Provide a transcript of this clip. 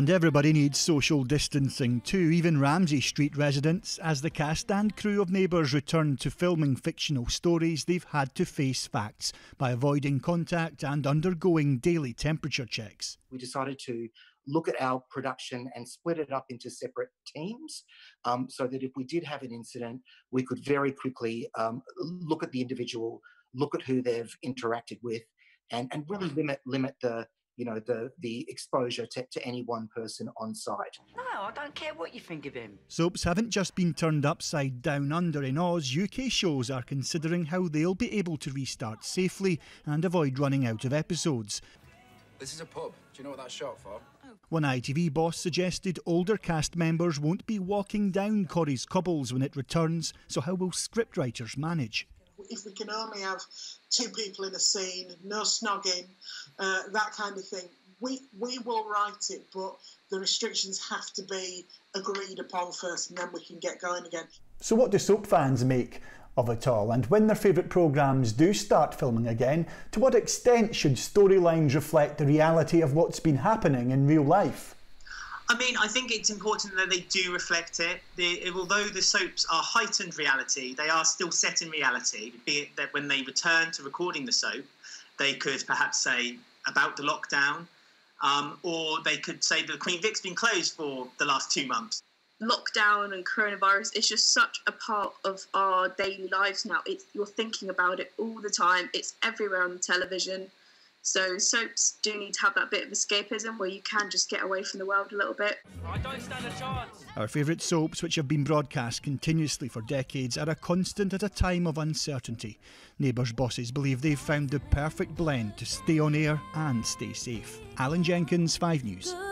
And everybody needs social distancing too, even Ramsey Street residents, as the cast and crew of Neighbours return to filming fictional stories. They've had to face facts by avoiding contact and undergoing daily temperature checks. We decided to look at our production and split it up into separate teams so that if we did have an incident, we could very quickly look at the individual, look at who they've interacted with, and really limit the the exposure to any one person on site. No, I don't care what you think of him. Soaps haven't just been turned upside down under in Oz. UK shows are considering how they'll be able to restart safely and avoid running out of episodes. This is a pub. Do you know what that's short for? One ITV boss suggested older cast members won't be walking down Corrie's cobbles when it returns, so how will scriptwriters manage? If we can only have two people in a scene, no snogging, that kind of thing, we will write it, but the restrictions have to be agreed upon first and then we can get going again. So what do soap fans make of it all? And when their favourite programmes do start filming again, to what extent should storylines reflect the reality of what's been happening in real life? I mean, I think it's important that they do reflect it. Although the soaps are heightened reality, they are still set in reality, be it that when they return to recording the soap, they could perhaps say about the lockdown, or they could say that Queen Vic's been closed for the last 2 months. Lockdown and coronavirus is just such a part of our daily lives now. You're thinking about it all the time. It's everywhere on television. So soaps do need to have that bit of escapism where you can just get away from the world a little bit. I don't stand a chance. Our favourite soaps, which have been broadcast continuously for decades, are a constant at a time of uncertainty. Neighbours bosses believe they've found the perfect blend to stay on air and stay safe. Alan Jenkins, 5 News.